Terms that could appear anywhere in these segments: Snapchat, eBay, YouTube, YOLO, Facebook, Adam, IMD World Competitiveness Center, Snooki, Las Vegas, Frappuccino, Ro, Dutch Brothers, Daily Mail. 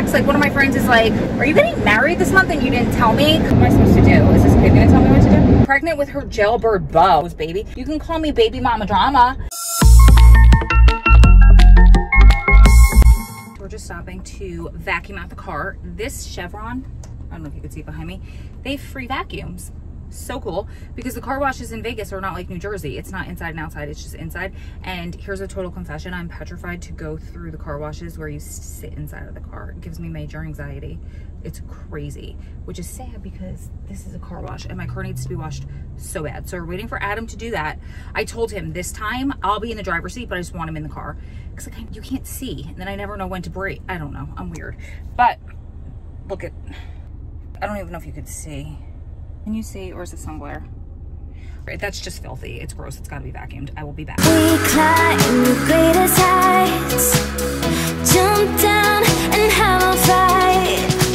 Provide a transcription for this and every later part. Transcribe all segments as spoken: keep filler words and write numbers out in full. text, like one of my friends is like, are you getting married this month and you didn't tell me? What am I supposed to do? Is this kid gonna tell me what to do? Pregnant with her jailbird beau, baby. You can call me baby mama drama. We're just stopping to vacuum out the car. This Chevron, I don't know if you can see behind me, they have free vacuums. So cool, because the car washes in Vegas are not like New Jersey. It's not inside and outside, it's just inside. And here's a total confession, I'm petrified to go through the car washes where you sit inside of the car. It gives me major anxiety. It's crazy, which is sad because this is a car wash and my car needs to be washed so bad. So we're waiting for Adam to do that. I told him this time I'll be in the driver's seat, but I just want him in the car because like, you can't see, and then I never know when to brake. I don't know, I'm weird. But look at, I don't even know if you could see. Can you see, or is it sun glare? Right, that's just filthy. It's gross. It's got to be vacuumed. I will be back. We climb the greatest heights, jump down and have a fight,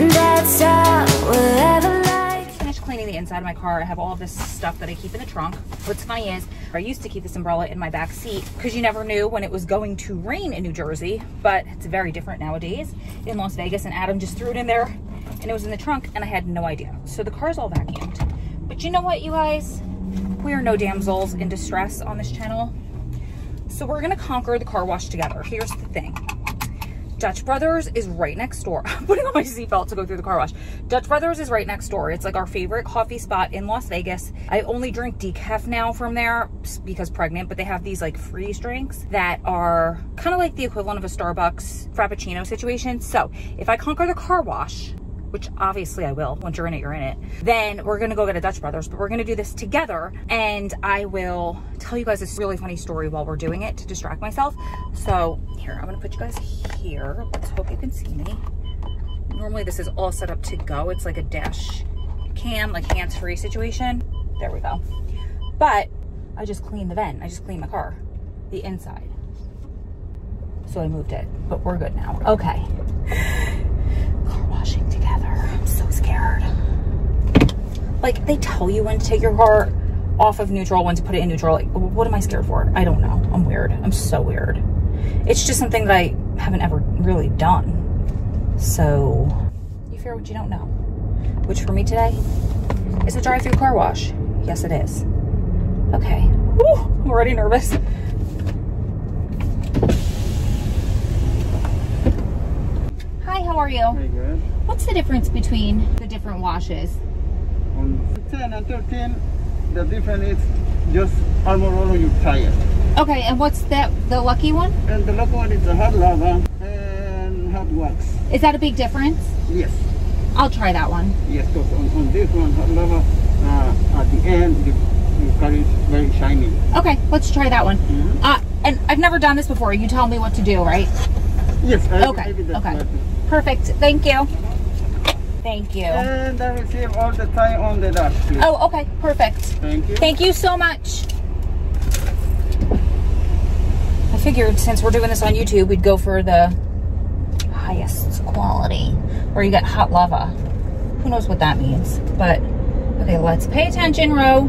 and that's all we'll ever like. Finished cleaning the inside of my car. I have all of this stuff that I keep in the trunk. What's funny is I used to keep this umbrella in my back seat because you never knew when it was going to rain in New Jersey, but it's very different nowadays in Las Vegas, and Adam just threw it in there. And it was in the trunk and I had no idea. So the car's all vacuumed. But you know what, you guys? We are no damsels in distress on this channel. So we're gonna conquer the car wash together. Here's the thing. Dutch Brothers is right next door. I'm putting on my seatbelt to go through the car wash. Dutch Brothers is right next door. It's like our favorite coffee spot in Las Vegas. I only drink decaf now from there because pregnant, but they have these like freeze drinks that are kind of like the equivalent of a Starbucks Frappuccino situation. So if I conquer the car wash, which obviously I will, once you're in it, you're in it. Then we're gonna go get a Dutch Brothers, but we're gonna do this together, and I will tell you guys this really funny story while we're doing it to distract myself. So here, I'm gonna put you guys here. Let's hope you can see me. Normally this is all set up to go. It's like a dash cam, like hands-free situation. There we go. But I just cleaned the vent. I just cleaned my car, the inside. So I moved it, but we're good now. Okay. Car washing together. I'm so scared. Like, they tell you when to take your car off of neutral, when to put it in neutral. Like, what am I scared for? I don't know. I'm weird. I'm so weird. It's just something that I haven't ever really done. So, you fear what you don't know. Which for me today is a drive-through car wash. Yes, it is. Okay. Woo, I'm already nervous. How are you? Very good. What's the difference between the different washes? On ten and thirteen, the difference is just armor roll on your tire. Okay, and what's that, the lucky one? And the lucky one is the hot lava and hot wax. Is that a big difference? Yes. I'll try that one. Yes, because on, on this one, hot lava, uh, at the end, your car is very shiny. Okay, let's try that one. Mm-hmm. uh, and I've never done this before. You tell me what to do, right? Yes. I, okay, I did that okay. Part. Perfect. Thank you. Thank you. And I receive all the time on the dash. Please. Oh, okay. Perfect. Thank you. Thank you so much. I figured since we're doing this on YouTube, we'd go for the highest quality, where you get hot lava. Who knows what that means? But okay, let's pay attention, Ro.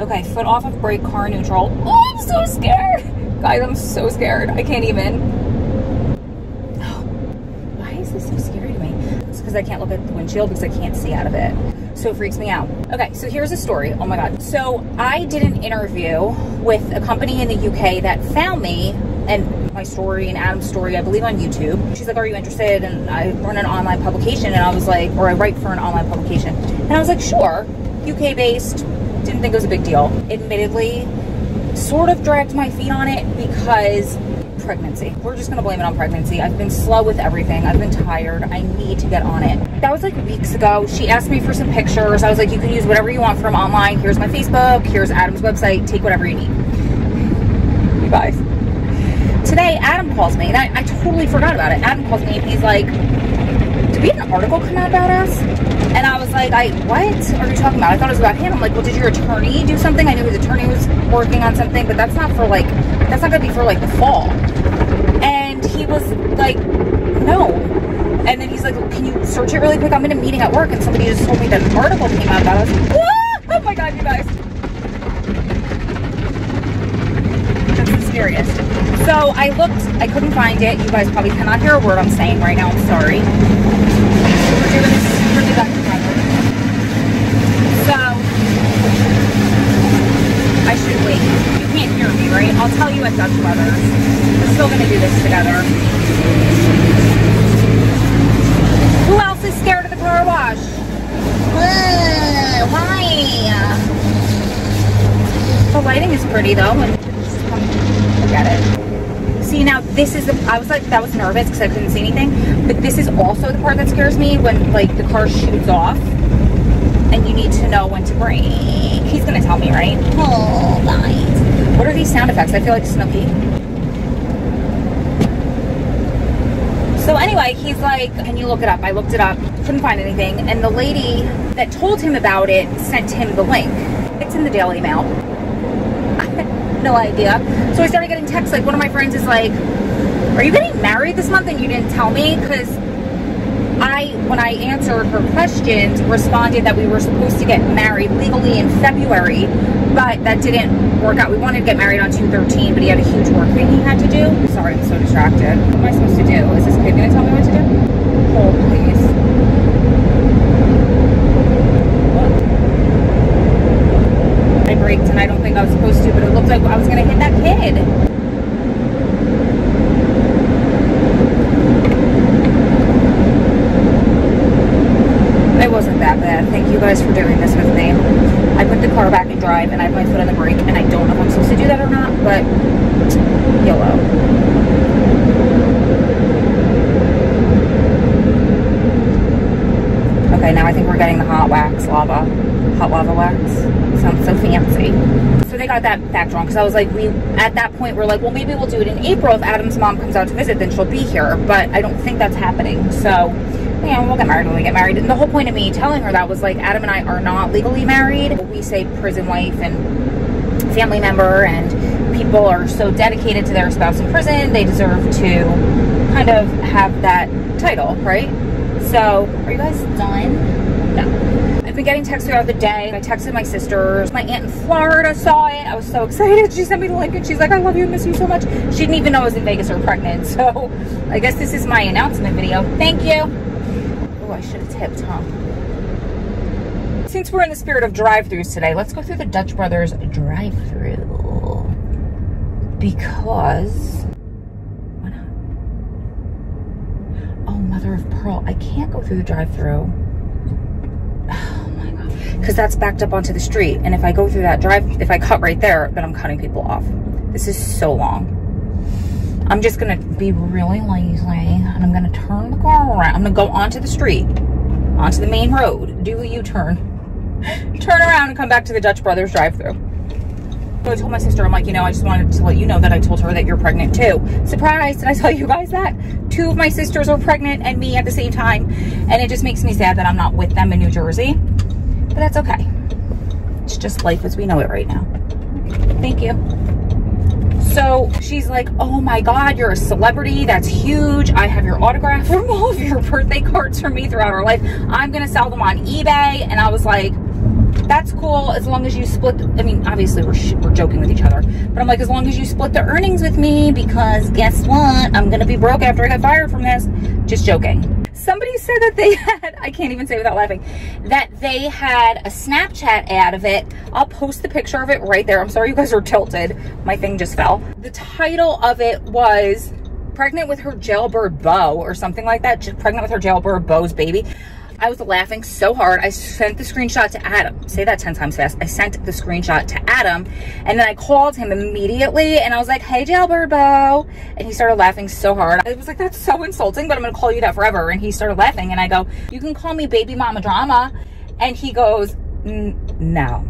Okay, foot off of brake, car neutral. Oh, I'm so scared, guys. I'm so scared. I can't even. This is so scary to me. It's because I can't look at the windshield because I can't see out of it. So it freaks me out. Okay, so here's a story. Oh my God. So I did an interview with a company in the U K that found me and my story and Adam's story, I believe on YouTube. She's like, are you interested? And I run an online publication, and I was like, or I write for an online publication. And I was like, sure, U K based, didn't think it was a big deal. Admittedly, sort of dragged my feet on it because pregnancy. We're just gonna blame it on pregnancy. I've been slow with everything. I've been tired. I need to get on it. That was like weeks ago. She asked me for some pictures. I was like, you can use whatever you want from online. Here's my Facebook. Here's Adam's website. Take whatever you need. You guys. Today, Adam calls me, and I, I totally forgot about it. Adam calls me, and he's like, did we have an article come out about us? And I was like, I what are you talking about? I thought it was about him. I'm like, well, did your attorney do something? I knew his attorney was working on something, but that's not for like, that's not gonna be for like the fall. And he was like, no. And then he's like, well, can you search it really quick? I'm in a meeting at work, and somebody just told me that an article came out about us. Ah! Oh my God, you guys. That's the scariest. So I looked, I couldn't find it. You guys probably cannot hear a word I'm saying right now. I'm sorry. We're doing super deductive method. So I should wait. You can't hear me, right? I'll tell you at Dutch Brothers. We're still gonna do this together. Who else is scared of the car wash? Ugh, why? The lighting is pretty though. Look at it. See, now this is the, I was like, that was nervous because I couldn't see anything, but this is also the part that scares me, when like the car shoots off and you need to know when to brake. He's gonna tell me, right? Oh, nice. What are these sound effects? I feel like Snooki. So anyway, he's like, can you look it up? I looked it up, couldn't find anything, and the lady that told him about it sent him the link. It's in the Daily Mail. I had no idea. So I started getting texts, like one of my friends is like, are you getting married this month and you didn't tell me? Because I, when I answered her questions, responded that we were supposed to get married legally in February, but that didn't work out. We wanted to get married on two thirteen, but he had a huge work thing he had to do. Sorry, I'm so distracted. What am I supposed to do? Is this kid gonna tell me what to do? Oh, please. What? I braked and I don't think I was supposed to, but it looked like I was gonna hit that kid. Wasn't that bad. Thank you guys for doing this with me. I put the car back in drive and I have my foot on the brake, and I don't know if I'm supposed to do that or not, but YOLO. Okay, now I think we're getting the hot wax lava. Hot lava wax. Sounds so fancy. So they got that fact wrong, because I was like, we, at that point, we're like, well, maybe we'll do it in April. If Adam's mom comes out to visit, then she'll be here, but I don't think that's happening, so... yeah, we'll get married when we get married. And the whole point of me telling her that was like, Adam and I are not legally married. We say prison wife and family member, and people are so dedicated to their spouse in prison, they deserve to kind of have that title, right? So, are you guys done? No. I've been getting texts throughout the day. I texted my sisters. My aunt in Florida saw it. I was so excited. She sent me the link and she's like, I love you, miss you so much. She didn't even know I was in Vegas or pregnant. So, I guess this is my announcement video. Thank you. Oh, I should have tipped, huh? Since we're in the spirit of drive-thrus today, let's go through the Dutch Brothers drive-thru. Because... why not? Oh, mother of pearl. I can't go through the drive-thru. Oh, my God. Because that's backed up onto the street. And if I go through that drive... if I cut right there, then I'm cutting people off. This is so long. I'm just gonna be really lazy and I'm gonna turn the car around. I'm gonna go onto the street, onto the main road, do a U-turn, turn around and come back to the Dutch Brothers drive-thru. So I told my sister, I'm like, you know, I just wanted to let you know that I told her that you're pregnant too. Surprise, did I tell you guys that? Two of my sisters are pregnant and me at the same time, and it just makes me sad that I'm not with them in New Jersey, but that's okay. It's just life as we know it right now. Thank you. So she's like, oh my God, you're a celebrity. That's huge. I have your autograph from all of your birthday cards from me throughout our life. I'm going to sell them on eBay. And I was like, that's cool. As long as you split, the, I mean, obviously we're, sh we're joking with each other, but I'm like, as long as you split the earnings with me, because guess what? I'm going to be broke after I got fired from this. Just joking. Somebody said that they had, I can't even say without laughing, that they had a Snapchat ad of it. I'll post the picture of it right there. I'm sorry you guys are tilted. My thing just fell. The title of it was Pregnant with Her Jailbird Beau or something like that. Just Pregnant with Her Jailbird Beau's Baby. I was laughing so hard. I sent the screenshot to Adam. Say that ten times fast. I sent the screenshot to Adam, and then I called him immediately, and I was like, hey, Jailbird Beau. And he started laughing so hard. I was like, that's so insulting, but I'm going to call you that forever. And he started laughing, and I go, you can call me Baby Mama Drama. And he goes, no.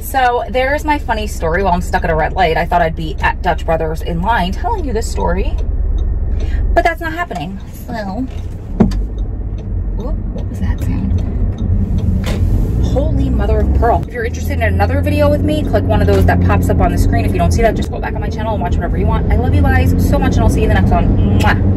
So there's my funny story while I'm stuck at a red light. I thought I'd be at Dutch Brothers in line telling you this story, but that's not happening. So... whoop, what was that sound? Holy mother of pearl. If you're interested in another video with me, click one of those that pops up on the screen. If you don't see that, just go back on my channel and watch whatever you want. I love you guys so much, and I'll see you in the next one. Mwah.